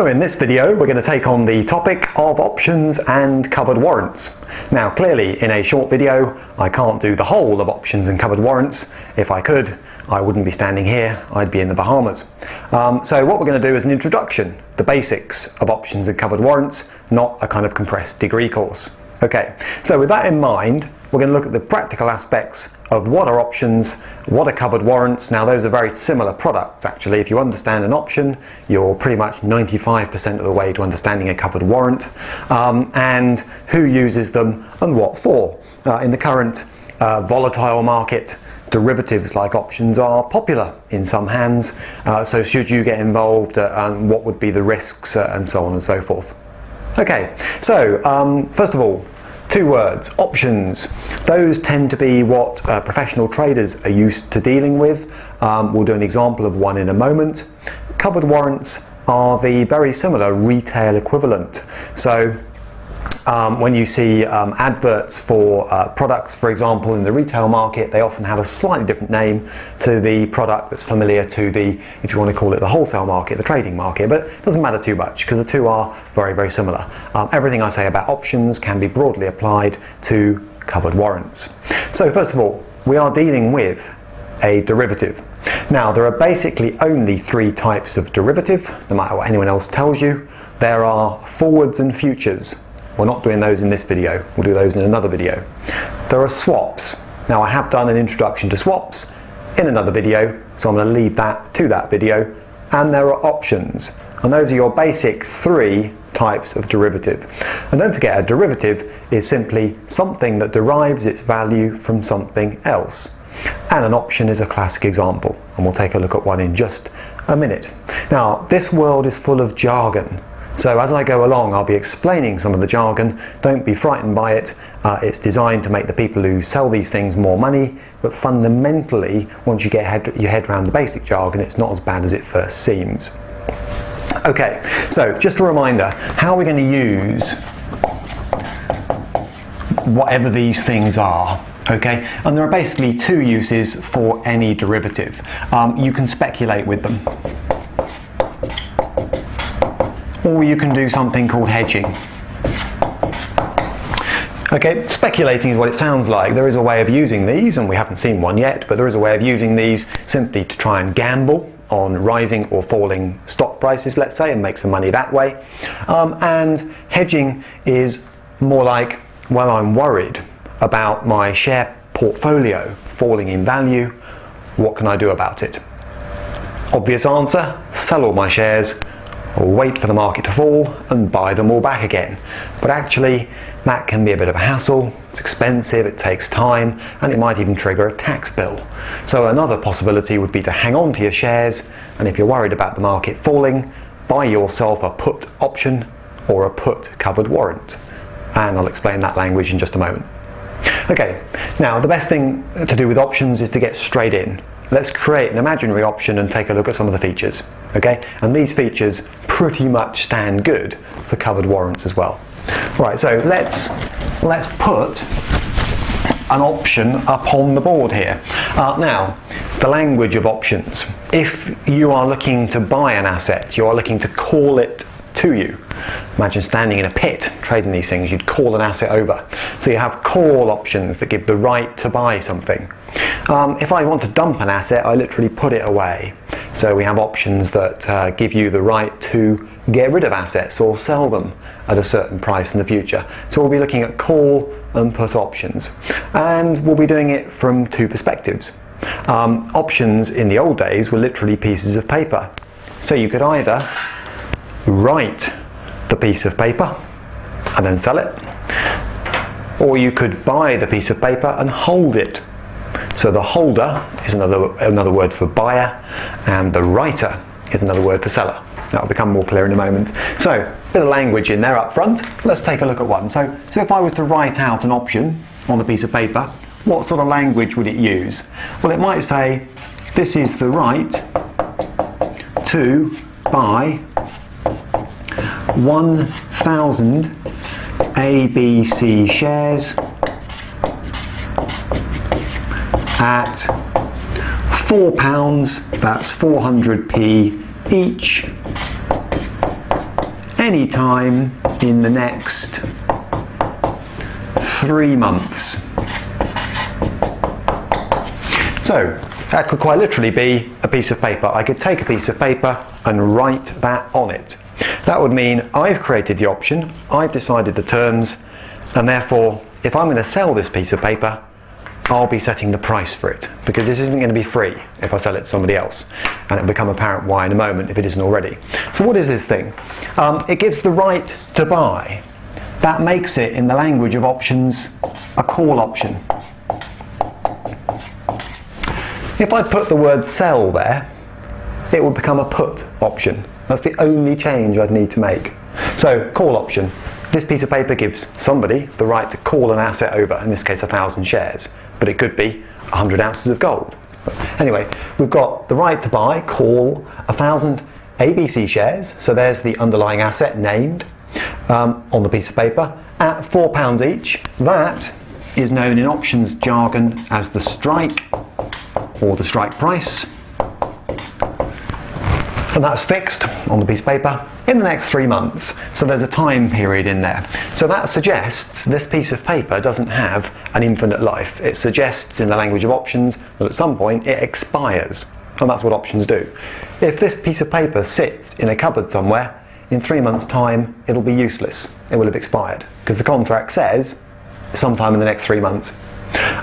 So in this video we're going to take on the topic of options and covered warrants. Now clearly in a short video I can't do the whole of options and covered warrants. If I could, I wouldn't be standing here, I'd be in the Bahamas. So what we're going to do is an introduction, the basics of options and covered warrants, not a kind of compressed degree course. Okay, so with that in mind, we're going to look at the practical aspects of what are options, what are covered warrants. Now those are very similar products actually. If you understand an option, you're pretty much 95% of the way to understanding a covered warrant, and who uses them and what for. In the current volatile market, derivatives like options are popular in some hands, so should you get involved, what would be the risks, and so on and so forth. Okay, so first of all, two words, options. Those tend to be what professional traders are used to dealing with. We'll do an example of one in a moment. Covered warrants are the very similar retail equivalent. So when you see adverts for products, for example, in the retail market, they often have a slightly different name to the product that's familiar to the, if you want to call it the wholesale market, the trading market, but it doesn't matter too much because the two are very, very similar. Everything I say about options can be broadly applied to covered warrants. So first of all, we are dealing with a derivative. Now there are basically only three types of derivative, no matter what anyone else tells you. There are forwards and futures. We're not doing those in this video, we'll do those in another video. There are swaps. Now I have done an introduction to swaps in another video, so I'm going to leave that to that video. And there are options. And those are your basic three types of derivative. And don't forget, a derivative is simply something that derives its value from something else. And an option is a classic example. And we'll take a look at one in just a minute. Now, this world is full of jargon. So as I go along, I'll be explaining some of the jargon. Don't be frightened by it. It's designed to make the people who sell these things more money, but fundamentally, once you get your head around the basic jargon, it's not as bad as it first seems. Okay, so just a reminder, how are we going to use whatever these things are? Okay, and there are basically two uses for any derivative. You can speculate with them, or you can do something called hedging. Okay, speculating is what it sounds like. There is a way of using these, and we haven't seen one yet, but there is a way of using these simply to try and gamble on rising or falling stock prices, let's say, and make some money that way. And hedging is more like, well, I'm worried about my share portfolio falling in value. What can I do about it? Obvious answer, sell all my shares, wait for the market to fall and buy them all back again. But actually that can be a bit of a hassle, it's expensive, it takes time, and it might even trigger a tax bill. So another possibility would be to hang on to your shares, and if you're worried about the market falling, buy yourself a put option or a put covered warrant. And I'll explain that language in just a moment. Okay, now the best thing to do with options is to get straight in. Let's create an imaginary option and take a look at some of the features. Okay, and these features pretty much stand good for covered warrants as well. Right, so let's put an option upon the board here. Now, the language of options. If you are looking to buy an asset, you are looking to call it to you. Imagine standing in a pit trading these things, you'd call an asset over. So you have call options that give the right to buy something. If I want to dump an asset, I literally put it away. So we have options that give you the right to get rid of assets or sell them at a certain price in the future. So we'll be looking at call and put options. And we'll be doing it from two perspectives. Options in the old days were literally pieces of paper. So you could either write the piece of paper and then sell it, or you could buy the piece of paper and hold it. So the holder is another word for buyer, and the writer is another word for seller. That'll become more clear in a moment. So a bit of language in there up front. Let's take a look at one. So if I was to write out an option on a piece of paper, what sort of language would it use? Well, it might say, this is the right to buy 1,000 ABC shares at £4, that's 400p each, any time in the next 3 months. So that could quite literally be a piece of paper. I could take a piece of paper and write that on it. That would mean I've created the option, I've decided the terms, and therefore if I'm going to sell this piece of paper, I'll be setting the price for it, because this isn't going to be free if I sell it to somebody else, and it'll become apparent why in a moment if it isn't already. So what is this thing? It gives the right to buy. That makes it, in the language of options, a call option. If I put the word sell there, it would become a put option. That's the only change I'd need to make. So, call option. This piece of paper gives somebody the right to call an asset over, in this case 1,000 shares, but it could be 100 ounces of gold. But anyway, we've got the right to buy, call 1,000 ABC shares, so there's the underlying asset named on the piece of paper, at £4 each. That is known in options jargon as the strike, or the strike price. And that's fixed on the piece of paper in the next 3 months, so there's a time period in there. So that suggests this piece of paper doesn't have an infinite life. It suggests, in the language of options, that at some point it expires, and that's what options do. If this piece of paper sits in a cupboard somewhere, in 3 months' time it'll be useless. It will have expired, because the contract says sometime in the next 3 months.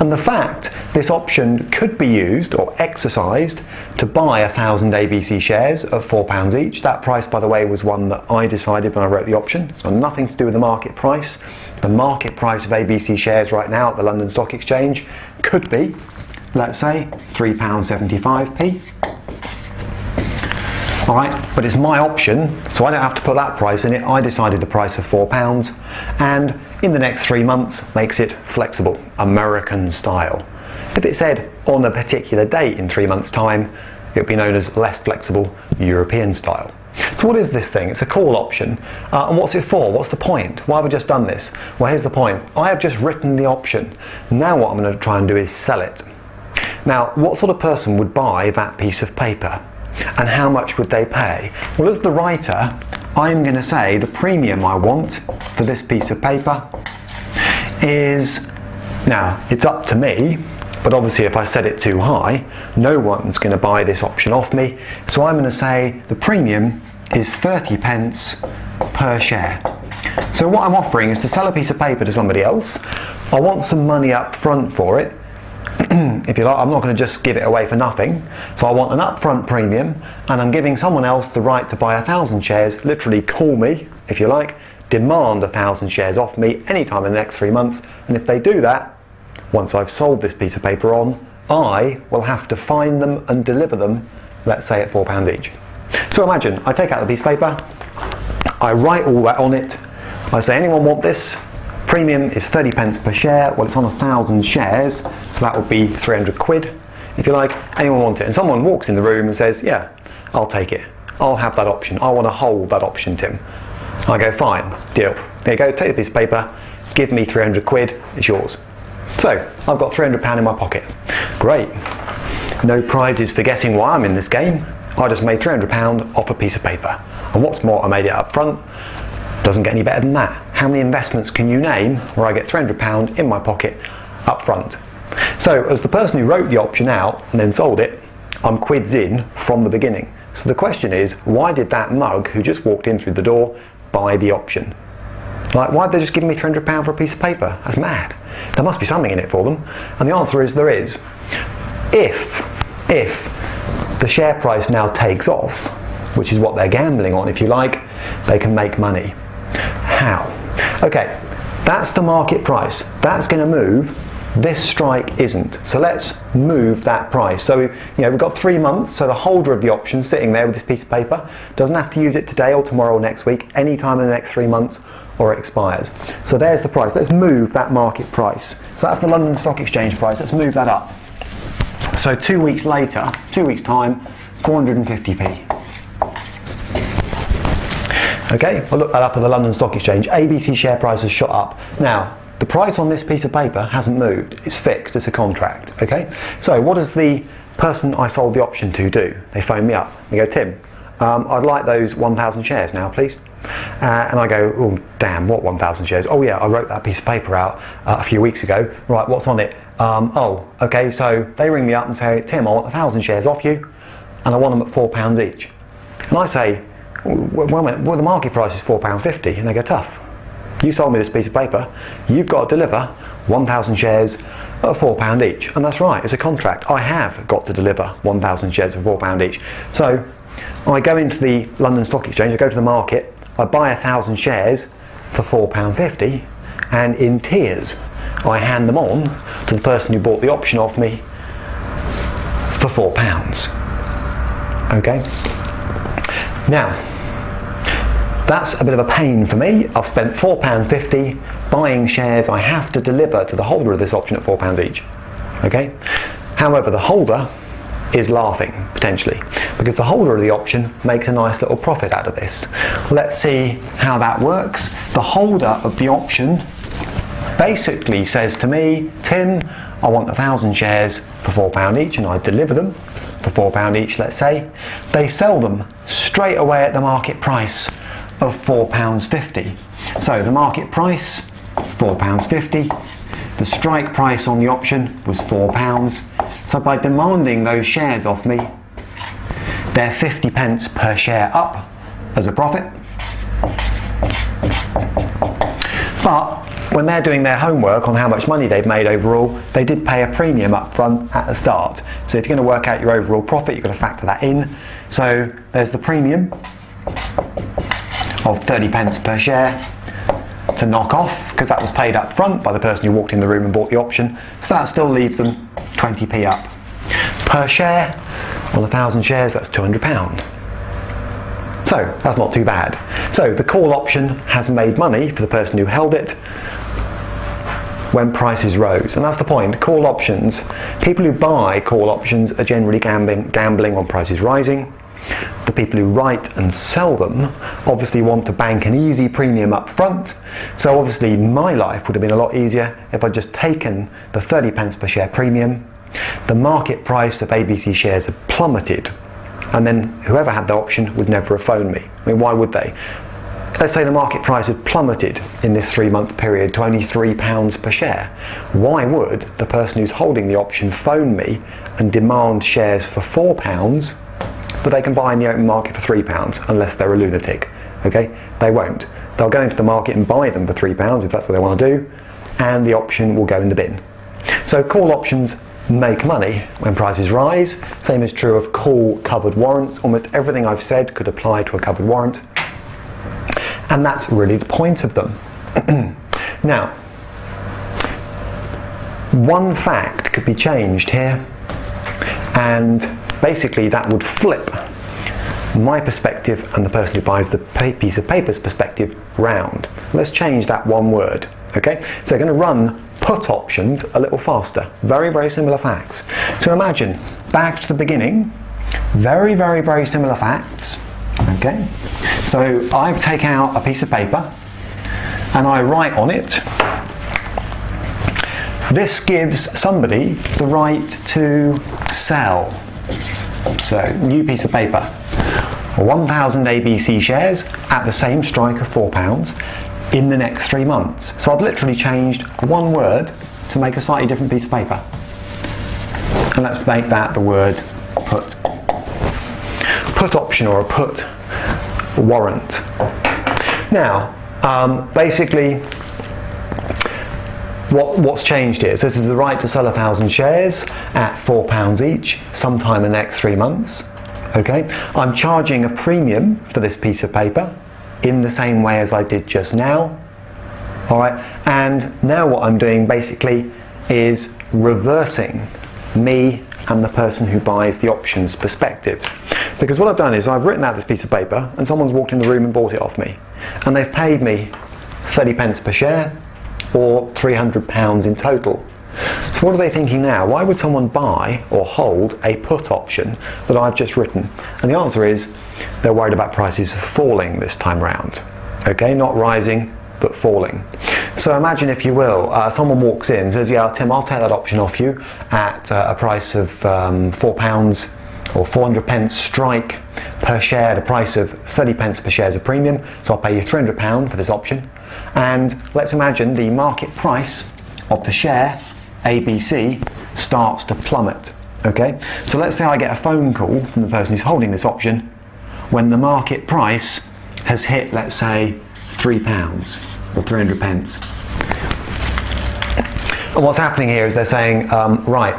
And the fact this option could be used or exercised to buy 1,000 ABC shares at £4 each. That price, by the way, was one that I decided when I wrote the option, so nothing to do with the market price. The market price of ABC shares right now at the London Stock Exchange could be, let's say, £3.75p. Alright, but it's my option, so I don't have to put that price in it. I decided the price of £4, and in the next 3 months makes it flexible, American style. If it said on a particular date in 3 months' time, it would be known as less flexible, European style. So what is this thing? It's a call option. And what's it for? What's the point? Why have I just done this? Well, here's the point. I have just written the option. Now what I'm going to try and do is sell it. Now, what sort of person would buy that piece of paper? And how much would they pay? Well, as the writer, I'm going to say the premium I want for this piece of paper is, now it's up to me, but obviously if I set it too high, no one's going to buy this option off me, so I'm going to say the premium is 30p per share. So what I'm offering is to sell a piece of paper to somebody else. I want some money up front for it. If you like, I'm not going to just give it away for nothing, so I want an upfront premium, and I'm giving someone else the right to buy 1,000 shares, literally call me, if you like, demand 1,000 shares off me anytime in the next 3 months, and if they do that, once I've sold this piece of paper on, I will have to find them and deliver them, let's say at £4 each. So imagine, I take out the piece of paper, I write all that on it, I say, anyone want this? Premium is 30p per share. Well, it's on 1,000 shares, so that would be 300 quid, if you like. Anyone want it? And someone walks in the room and says, yeah, I'll take it. I'll have that option. I want to hold that option, Tim. I go, fine, deal. There you go, take the piece of paper, give me 300 quid, it's yours. So, I've got £300 in my pocket. Great. No prizes for guessing why I'm in this game. I just made £300 off a piece of paper. And what's more, I made it up front. Doesn't get any better than that. How many investments can you name where I get £300 in my pocket up front? So as the person who wrote the option out and then sold it, I'm quids in from the beginning. So the question is, why did that mug who just walked in through the door buy the option? Like, why'd they just give me £300 for a piece of paper? That's mad. There must be something in it for them. And the answer is there is. If the share price now takes off, which is what they're gambling on, if you like, they can make money. How? Okay, that's the market price. That's going to move. This strike isn't. So let's move that price. So we've got 3 months, so the holder of the option sitting there with this piece of paper doesn't have to use it today or tomorrow or next week, any time in the next 3 months, or it expires. So there's the price. Let's move that market price. So that's the London Stock Exchange price. Let's move that up. So 2 weeks later, 2 weeks time, 450p. Okay, I'll look that up at the London Stock Exchange. ABC share price has shot up. Now, the price on this piece of paper hasn't moved. It's fixed. It's a contract. Okay, so what does the person I sold the option to do? They phone me up. They go, Tim, I'd like those 1,000 shares now, please. And I go, oh damn, what 1,000 shares? Oh yeah, I wrote that piece of paper out a few weeks ago. Right, what's on it? Oh, okay, so they ring me up and say, Tim, I want 1,000 shares off you, and I want them at £4 each. And I say, well, the market price is £4.50, and they go, tough. You sold me this piece of paper, you've got to deliver 1,000 shares at £4 each. And that's right, it's a contract. I have got to deliver 1,000 shares for £4 each. So I go into the London Stock Exchange, I go to the market, I buy 1,000 shares for £4.50, and in tears I hand them on to the person who bought the option off me for £4. Okay? Now, that's a bit of a pain for me. I've spent £4.50 buying shares I have to deliver to the holder of this option at £4 each. Okay? However, the holder is laughing, potentially, because the holder of the option makes a nice little profit out of this. Let's see how that works. The holder of the option basically says to me, Tim, I want 1,000 shares for £4 each, and I deliver them for £4 each, let's say. They sell them straight away at the market price of £4.50. So the market price, £4.50. The strike price on the option was £4. So by demanding those shares off me, they're 50p per share up as a profit. But when they're doing their homework on how much money they've made overall, they did pay a premium up front at the start. So if you're going to work out your overall profit, you've got to factor that in. So there's the premium of 30p per share to knock off, because that was paid up front by the person who walked in the room and bought the option. So that still leaves them 20p up. Per share, on 1,000 shares, that's £200. So that's not too bad. So the call option has made money for the person who held it when prices rose. And that's the point. Call options. People who buy call options are generally gambling on prices rising. The people who write and sell them obviously want to bank an easy premium up front. So obviously my life would have been a lot easier if I'd just taken the 30p per share premium. The market price of ABC shares had plummeted, and then whoever had the option would never have phoned me. I mean, why would they? Let's say the market price had plummeted in this 3-month period to only £3 per share. Why would the person who's holding the option phone me and demand shares for £4 that they can buy in the open market for £3, unless they're a lunatic? Okay, they won't. They'll go into the market and buy them for £3 if that's what they want to do, and the option will go in the bin. So call options make money when prices rise. Same is true of call covered warrants. Almost everything I've said could apply to a covered warrant, and that's really the point of them. Now, one fact could be changed here, and basically that would flip my perspective and the person who buys the piece of paper's perspective round. Let's change that one word, okay? So we're going to run put options a little faster. Very, very similar facts. So imagine, back to the beginning, very, very, very similar facts, okay? So I take out a piece of paper and I write on it, this gives somebody the right to sell. So, new piece of paper, 1,000 ABC shares at the same strike of £4 in the next 3 months. So I've literally changed one word to make a slightly different piece of paper. And let's make that the word put. Put option, or a put warrant. Now, basically, what's changed here? So this is the right to sell 1,000 shares at £4 each sometime in the next 3 months. Okay, I'm charging a premium for this piece of paper in the same way as I did just now. All right, and now what I'm doing basically is reversing me and the person who buys the options perspective. Because what I've done is I've written out this piece of paper and someone's walked in the room and bought it off me. And they've paid me 30p per share, or £300 in total. So what are they thinking now? Why would someone buy or hold a put option that I've just written? And the answer is they're worried about prices falling this time round. Okay, not rising, but falling. So imagine, if you will, someone walks in and says, yeah, Tim, I'll take that option off you at a price of £4 or 400p strike per share at a price of 30p per share as a premium, so I'll pay you £300 for this option. And let's imagine the market price of the share ABC starts to plummet. Okay, so let's say I get a phone call from the person who's holding this option when the market price has hit, let's say, £3 or 300p. And what's happening here is they're saying, right,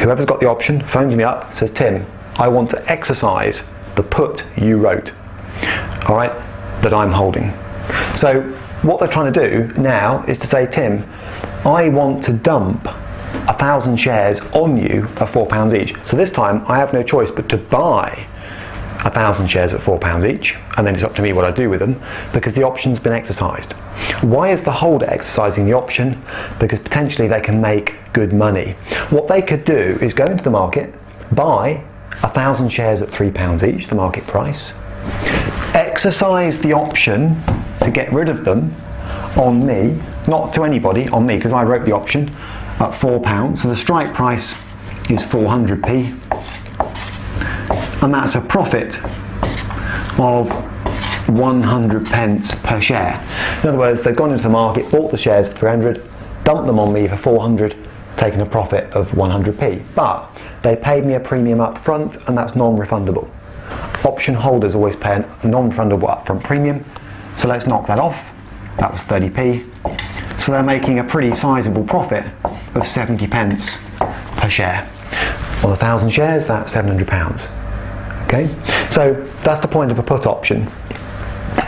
whoever's got the option phones me up, says, Tim, I want to exercise the put you wrote, all right, that I'm holding. So what they're trying to do now is to say, Tim, I want to dump 1,000 shares on you at £4 each. So this time I have no choice but to buy 1,000 shares at £4 each, and then it's up to me what I do with them, because the option's been exercised. Why is the holder exercising the option? Because potentially they can make good money. What they could do is go into the market, buy 1,000 shares at £3 each, the market price, exercise the option to get rid of them on me, not to anybody, on me, because I wrote the option at £4, so the strike price is 400p, and that's a profit of 100p per share. In other words, they've gone into the market, bought the shares for 300, dumped them on me for 400, taken a profit of 100p, but they paid me a premium up front, and that's non-refundable. Option holders always pay a non-refundable upfront premium, so let's knock that off. That was 30p, so they're making a pretty sizable profit of 70p per share. On 1,000 shares, that's £700. Okay, so that's the point of a put option.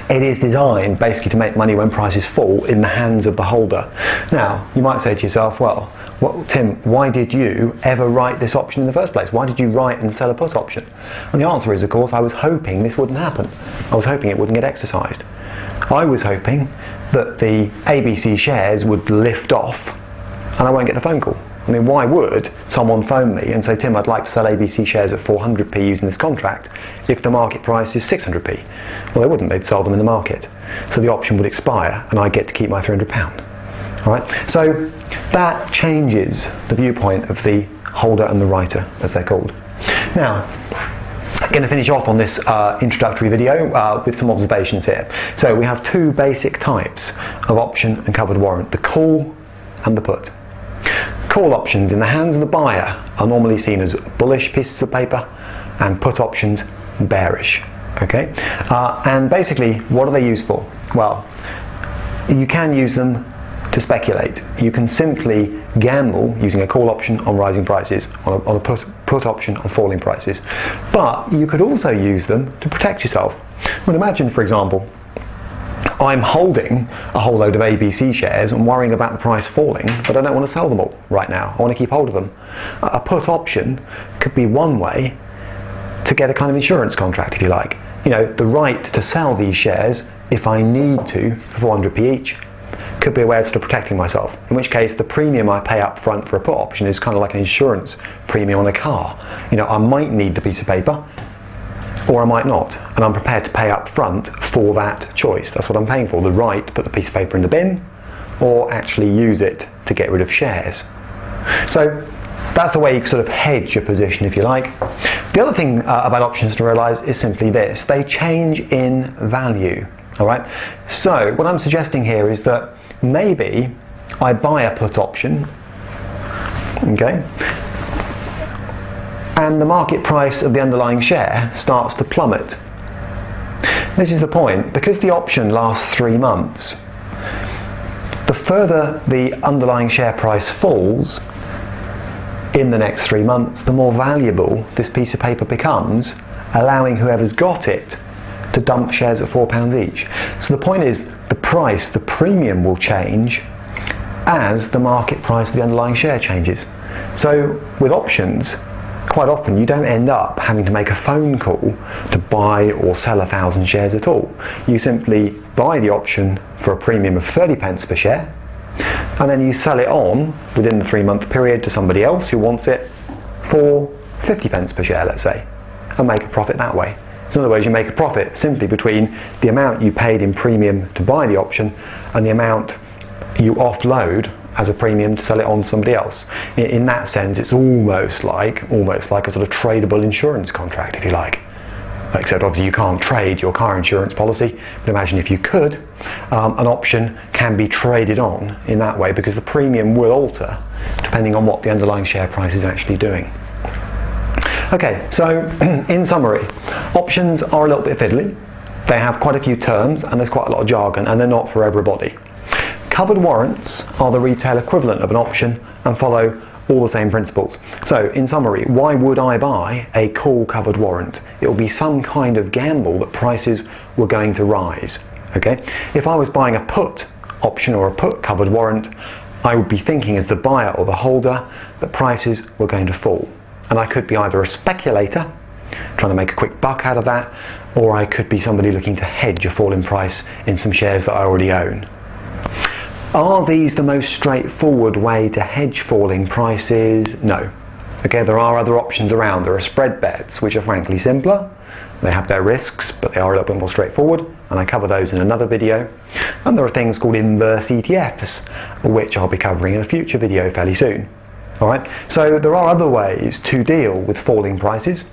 It is designed basically to make money when prices fall in the hands of the holder. Now, you might say to yourself, well, Tim, why did you ever write this option in the first place? Why did you write and sell a put option? And the answer is, of course, I was hoping this wouldn't happen. I was hoping it wouldn't get exercised. I was hoping that the ABC shares would lift off and I won't get the phone call. I mean, why would someone phone me and say, Tim, I'd like to sell ABC shares at 400p using this contract if the market price is 600p? Well, they wouldn't. They'd sell them in the market. So the option would expire and I get to keep my £300. All right? So that changes the viewpoint of the holder and the writer, as they're called. Now, I'm going to finish off on this introductory video with some observations here. So we have two basic types of option and covered warrant, the call and the put. Call options in the hands of the buyer are normally seen as bullish pieces of paper, and put options bearish. Okay, and basically, what are they used for? Well, you can use them to speculate. You can simply gamble using a call option on rising prices, on a put option on falling prices. But you could also use them to protect yourself. Well, imagine, for example, I'm holding a whole load of ABC shares and worrying about the price falling, but I don't want to sell them all right now. I want to keep hold of them. A put option could be one way to get a kind of insurance contract, if you like. You know, the right to sell these shares if I need to for 400p each could be a way of sort of protecting myself, in which case the premium I pay up front for a put option is kind of like an insurance premium on a car. You know, I might need the piece of paper, or I might not, and I'm prepared to pay up front for that choice. That's what I'm paying for, the right to put the piece of paper in the bin or actually use it to get rid of shares. So that's the way you sort of hedge your position, if you like. The other thing about options to realise is simply this: they change in value. All right. So what I'm suggesting here is that maybe I buy a put option, okay, and the market price of the underlying share starts to plummet. This is the point. Because the option lasts 3 months, the further the underlying share price falls in the next 3 months, the more valuable this piece of paper becomes, allowing whoever's got it to dump shares at £4 each. So the point is, the price, the premium, will change as the market price of the underlying share changes. So with options, quite often you don't end up having to make a phone call to buy or sell 1,000 shares at all. You simply buy the option for a premium of 30p per share, and then you sell it on within the 3 month period to somebody else who wants it for 50p per share, let's say, and make a profit that way. So in other words, you make a profit simply between the amount you paid in premium to buy the option and the amount you offload as a premium to sell it on to somebody else. In that sense, it's almost like a sort of tradable insurance contract, if you like. Except obviously you can't trade your car insurance policy, but imagine if you could. An option can be traded on in that way, because the premium will alter depending on what the underlying share price is actually doing. Okay, so in summary, options are a little bit fiddly. They have quite a few terms and there's quite a lot of jargon, and they're not for everybody. Covered warrants are the retail equivalent of an option and follow all the same principles. So in summary, why would I buy a call covered warrant? It will be some kind of gamble that prices were going to rise. Okay? If I was buying a put option or a put covered warrant, I would be thinking as the buyer or the holder that prices were going to fall. And I could be either a speculator, trying to make a quick buck out of that, or I could be somebody looking to hedge a fall in price in some shares that I already own. Are these the most straightforward way to hedge falling prices? No. Okay, there are other options around. There are spread bets, which are frankly simpler. They have their risks, but they are a little bit more straightforward, and I cover those in another video. And there are things called inverse ETFs, which I'll be covering in a future video fairly soon. All right, so there are other ways to deal with falling prices,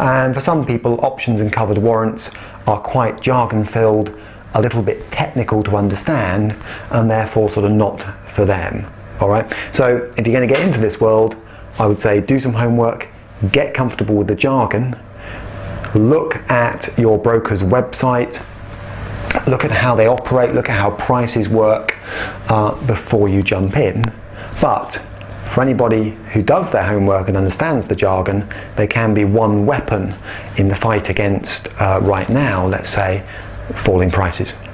and for some people, options and covered warrants are quite jargon-filled, a little bit technical to understand, and therefore sort of not for them. All right, so if you're going to get into this world, I would say do some homework, get comfortable with the jargon, look at your broker's website, look at how they operate, look at how prices work before you jump in. But for anybody who does their homework and understands the jargon, they can be one weapon in the fight against, right now, let's say, falling prices.